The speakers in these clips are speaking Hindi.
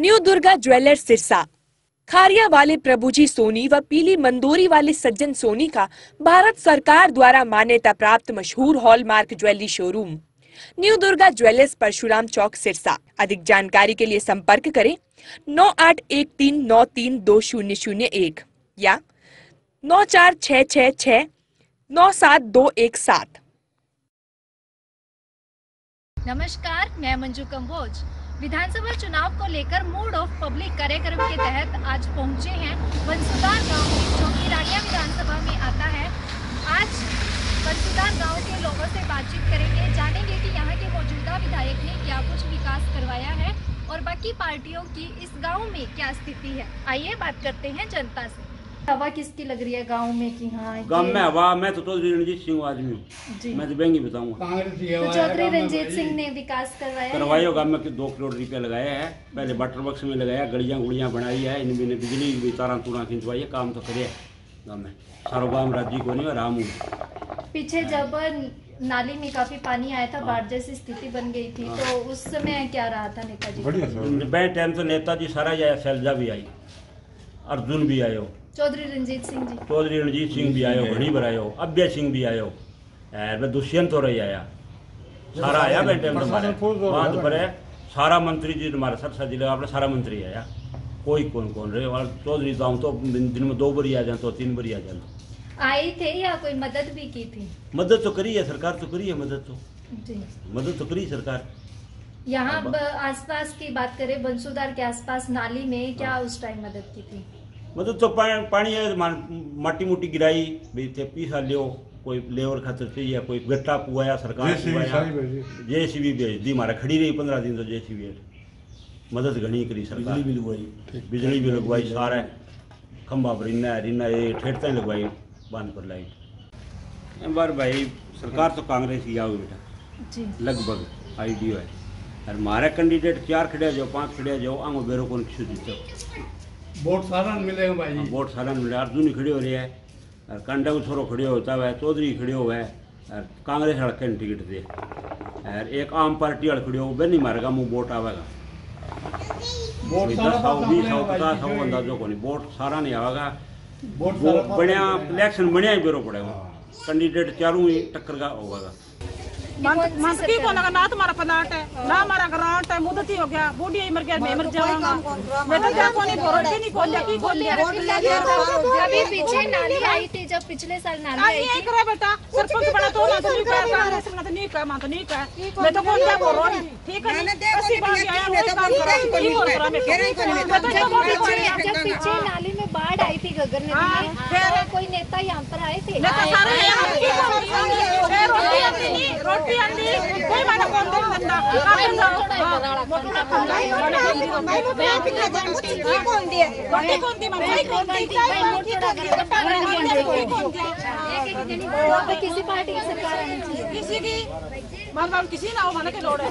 New Durga jewellers Sirsa. खारिया वाले प्रभुजी सोनी व पीली मंदोरी वाले सज्जन सोनी का भारत सरकार द्वारा मान्यता प्राप्त मशहूर hallmark jewellery showroom new Durga jewellers Parshuram चौक सिरसा। अधिक जानकारी के लिए संपर्क करें 9813932001 या 9466697217। नमस्कार, मैं मंजू कम्भोज। विधानसभा चुनाव को लेकर मूड ऑफ पब्लिक कार्यक्रम के तहत आज पहुंचे हैं बंसुदार गाँव जो इरा विधानसभा में आता है। आज बंसुदार गाँव के लोगों से बातचीत करेंगे, जानेंगे कि यहाँ के मौजूदा विधायक ने क्या कुछ विकास करवाया है और बाकी पार्टियों की इस गाँव में क्या स्थिति है। आइए बात करते हैं जनता से। हवा किसकी लग रही है गाँव में कि हाँ गाँव में हवा? मैं तो रणजीत सिंह आदमी हूँ, मैं तो बताऊंगा। तो चौधरी रणजीत सिंह ने विकास करवाया, गाँव में 2 करोड़ रुपया लगाया है। पहले वाटर बक्स में लगाया, गलियां गुड़ियाँ बनाई है, इनमें ने बिजली भी तारा तुरा खिंचवाई है। काम तो करे गाँव में, सारो गाँव राजी को नहीं राम हूँ। पीछे जब नाली में काफी पानी आया था, बाढ़ जैसी स्थिति बन गई थी, तो उस समय क्या रहा था नेताजी? बैठ टाइम तो नेताजी सारा आया, शैलजा भी आई, अर्जुन भी आयो, चौधरी रणजीत सिंह भी आयो, घड़ी भर आयो, अभ्य सिंह भी आयो, दुष्यंत हो रही आया, सारा आया बैठे पर। सारा मंत्री जी तुम्हारे सरसा जिले का सारा मंत्री आया, कोई कौन रहे। और चौधरी गाँव तो दिन में 2 बारी आ जाए तो 3 बारी आ जाए। आए थे या कोई मदद भी की थी? मदद तो करी है सरकार, तो करी है मदद तो करी सरकार। यहाँ आसपास की बात करें, बंसुदार के आसपास नाली में क्या उस टाइम मदद की थी? मदद तो पानी माटी मुटी गिराई पीसा लियो, कोई लेवर खातर चाहिए, कोई गट्टा पुआया सरकार, जेसीबी भेज दी। मारा खड़ी रही 15 दिन तो जेसीबी। मदद घनी करी सरकार, बिजली भी लगवाई, सारा खम्बा पर रिन्ना ठेठता ही लगवाई, बांध पर लाइट। बार भाई सरकार तो कांग्रेस की आओ बेटा, लगभग आईडियो है। और हमारा कैंडिडेट 4 खड़े जाओ 5 खड़े जाओ, आंगो बेरो को वोट सारा मिलेगा भाई, वोट सारा मिलेगा। अर्जुन खड़े हो रही है और कांडा को छोरो खड़े होता है, चौधरी खड़े हुआ है और कांग्रेस हड़के टिकट दे और एक आम पार्टी हड़ खड़े हो, बनी मारेगा मुँह वोट आवेगा। 10 सौ 20 सौ 50 सौ अंदाजों को नहीं, वोट सारा नहीं आवेगा। बढ़िया इलेक्शन बढ़िया ही बेरो पड़ेगा, कैंडिडेट चारों ही टक्कर का होगा। मंत्री को लगा ना तुम्हारा प्लाट है ना हमारा ग्राउंड है, मुदती हो गया, बूढ़ी मर गया, मैं मर जाऊंगा। अभी पीछे नाली आई थी, जब पिछले साल नाली आई थी बेटा, सरपंच बड़ा तो मैं तो कौन जाऊँ रोड, ठीक है पीछे नाली में बाढ़ आई थी, गगर ने कोई नेता यहाँ पर आए थे? किसी पार्टी की सरकार किसी की मतलब किसी ना हो माना के लोड है।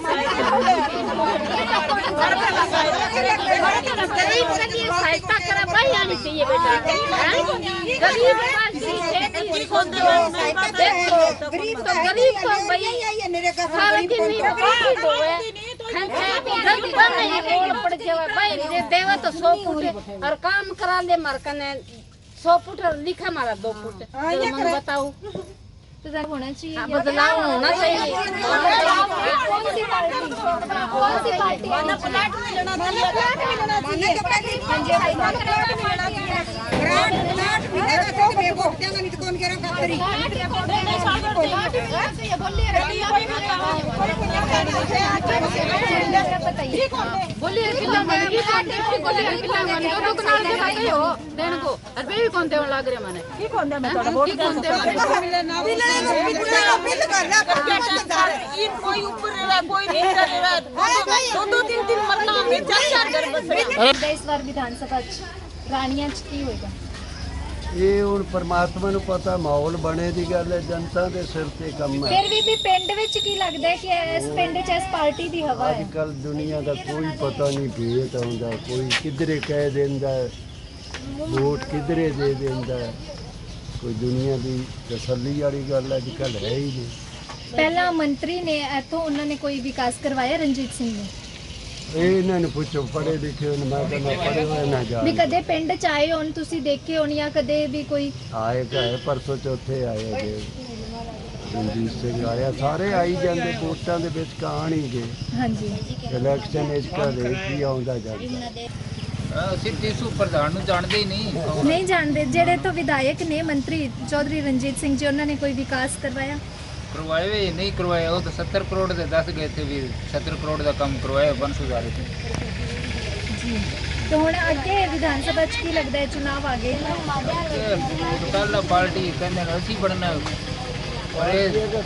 देवा तो 100 फुट और काम करा ले मरकने 100 फुट और लिखा मारा 2 फुट। बताओ तो होना चाहिए, बदलाव होना चाहिए। कौन सी पार्टी कोई ऊपर रहा, कोई नीचे रहा, 2-2 3-3 मरना, 4-4 घर। इस बार विधानसभा राणियां की होगा ये और परमात्मा नु पता माहौल बने दी गल है, जनता दे सिर ते कम है। फिर भी पिंड विच की लगदा है कि इस पिंड च इस पार्टी दी हवा है। आजकल दुनिया दा कोई पता नहीं पई तांदा, कोई किधरे कह देंदा वोट किधरे दे देंदा, कोई दुनिया की तसली वाली गल अजकल है ही नहीं। पहला मंत्री ने इतों उन्होंने कोई विकास करवाया रणजीत सिंह ने? इन्हें पूछो पढ़े लिखे मैं कहना पढ़े हुए ना जा भी कदे पिंड च आए हो तुसी देखे हो या कदे भी कोई आए का है परसों चौथे आए जे रणजीत सिंह आया सारे आई जाते पोस्टां दे विच काण ही गए। हां जी इलेक्शन इस का दे की आउंदा जाता ਅਸੀਂ ਟੀਸੂ ਪ੍ਰਧਾਨ ਨੂੰ ਜਾਣਦੇ ਹੀ ਨਹੀਂ ਨਹੀਂ ਜਾਣਦੇ ਜਿਹੜੇ ਤੋਂ ਵਿਧਾਇਕ ਨੇ ਮੰਤਰੀ ਚੌਧਰੀ ਰਣਜੀਤ ਸਿੰਘ ਜੀ ਉਹਨਾਂ ਨੇ ਕੋਈ ਵਿਕਾਸ ਕਰਵਾਇਆ ਨਹੀਂ ਕਰਵਾਇਆ ਉਹ ਤਾਂ 70 ਕਰੋੜ ਦੇ ਦੱਸ ਗਏ ਤੇ ਵੀ 70 ਕਰੋੜ ਦਾ ਕੰਮ ਕਰਵਾਇਆ ਬੰਸੂ ਜਾਰੇ ਤੇ ਜੀ ਤਾਂ ਹੁਣ ਅੱਗੇ ਵਿਧਾਨ ਸਭਾ ਚ ਕੀ ਲੱਗਦਾ ਹੈ ਚੋਣਾਂ ਆ ਗਏ ਟੋਟਲ ਪਾਰਟੀ ਕਹਿੰਦੇ ਅਸੀਂ ਬਣਨਾ ਔਰ ਇਹ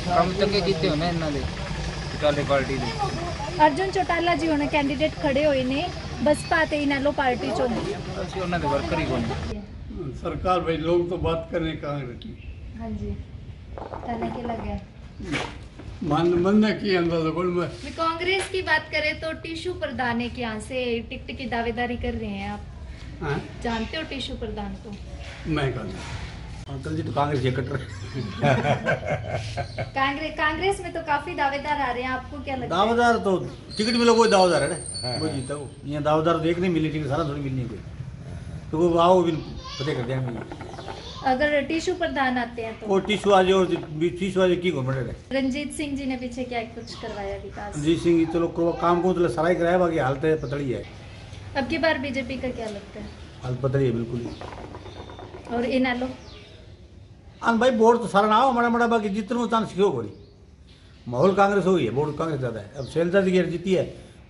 ਕੰਮ ਤੱਕੇ ਕੀਤੇ ਹੋਣੇ ਇਹਨਾਂ ਦੇ ਟੋਟਲ ਪਾਰਟੀ ਦੇ। अर्जुन चौटाला जी होने कैंडिडेट खड़े हुए ने बसपा ते इनेलो पार्टी चो सरकार भाई लोग तो बात करने कहाँ रहती है। हाँ जी ताने के लगे मन की अंदाज़ बोल मैं कांग्रेस की बात करें तो टिशू प्रधान के यहाँ से टिकट की दावेदारी कर रहे हैं आप। हाँ? जानते हो टिशू प्रधान को मैं अंकल जी तो कांग्रेस में तो काफी दावेदार आ रहे हैं आपको क्या लगता है? दावेदार तो टिकट मिला कोई दावेदार है ना वो जीता वो यहाँ दावेदार तो एक नहीं मिली टिकट सारा थोड़ी मिलनी कोई तो वो आओ भी पते कर दें अगर टिशू प्रधान आते हैं तो वो टिशू आज और टिशू आज की गवर्नमेंट है। रणजीत सिंह जी ने पीछे क्या कुछ करवाया विकास? रणजीत सिंह चलो काम को तो सराय कराया बाकी हालत है पतली है। अब की बार बीजेपी का क्या लगता है? हालत पतली है बिल्कुल और इन आलो अन भाई बोर्ड तो सारा ना हो मड़ा मड़ा बाकी जितने तान सिक्यों गोरी माहौल कांग्रेस हो गई है बोर्ड कांग्रेस ज़्यादा है। अब शैलजा जी की जीती है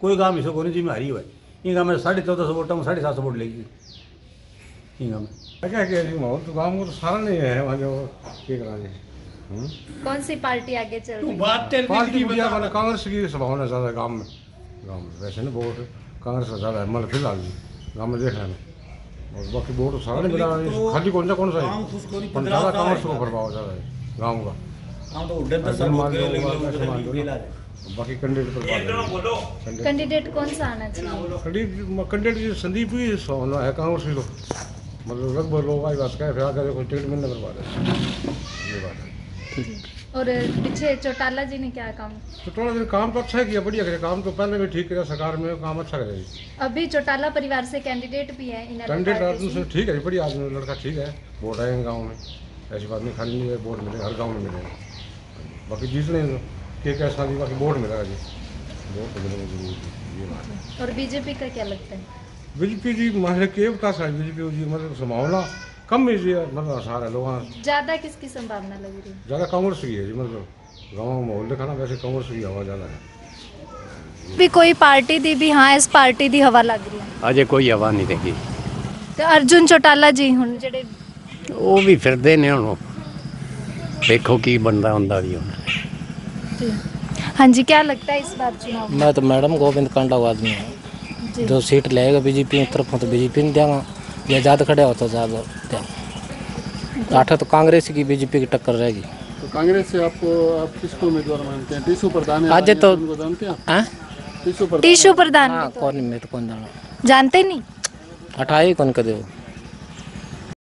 कोई काम इसको कोने जी में हारी हुआ है इन गाँव में 1450 वोट हम 750 वोट लेगी इन गाँव में क्या क्या माहौल तो गाँव को तो सारा नहीं है वहाँ क्या कराने कौन सी पार्टी आगे चल पार्टी कांग्रेस की संभावना ज़्यादा है गाँव में। गाँव में वैसे ना वोट कांग्रेस का ज़्यादा है मतलब फिलहाल गाँव में देखना है और बाकी बोर्ड सारे खाली कौन सा कांग्रेस को प्रभाव ज़्यादा है गाँव का बाकी कैंडिडेट कौन सा आना चाहिए? कैंडिडेट संदीप ही होना है कांग्रेस ही मतलब लगभग लोग आज बस कहे कोई टिकट मिलने पर बात है। और पीछे चौटाला जी ने क्या काम? चौटाला जी ने काम तो अच्छा किया बढ़िया करे काम तो पहले भी ठीक है सरकार में काम अच्छा करे। अभी चौटाला परिवार से कैंडिडेट भी है कैंडिडेट ठीक है बढ़िया आदमी लड़का ठीक है वोट आएंगे गांव में ऐसी बात नहीं खाली नहीं वोट मिलेगा हर गांव में मिलेगा बाकी जीत लेंगे ठीक है शादी बाकी वोट मिलेगा जी वोट मिलेगा जरूर। और बीजेपी का क्या लगता है? बीजेपी जी मारे के विकास है बीजेपी जी मतलब संभावना कम ही जी मतलब सारे लोग ज़्यादा किसकी संभावना लग रही है? ज़्यादा कांग्रेस की है जी मतलब गाँव का माहौल दिखाना वैसे कांग्रेस की हवा ज़्यादा है भी कोई पार्टी दी भी। हाँ इस पार्टी दी हवा लग रही है अजे कोई हवा नहीं लगी। तो अर्जुन चौटाला जी हुण जेड़े वो भी फिरदे ने हुण देखो की बनदा हुंदा भी हुण। हाँ जी क्या लगता है इस बार चुनाव? मैं तो मैडम गोविंद कांडा का आदमी हूँ जो सीट लेगा बीजेपी तरफों तो बीजेपी ने देगा या ज्यादा खड़े हो तो ज्यादा आठा तो कांग्रेस की बीजेपी की टक्कर रहेगी। तो कांग्रेस से आपको आप किसको उम्मीदवार मानते हैं? टिशू प्रधान आज तो टिशू प्रधान कौन मैं तो कौन जाना जानते नहीं हटाए कौन कर दे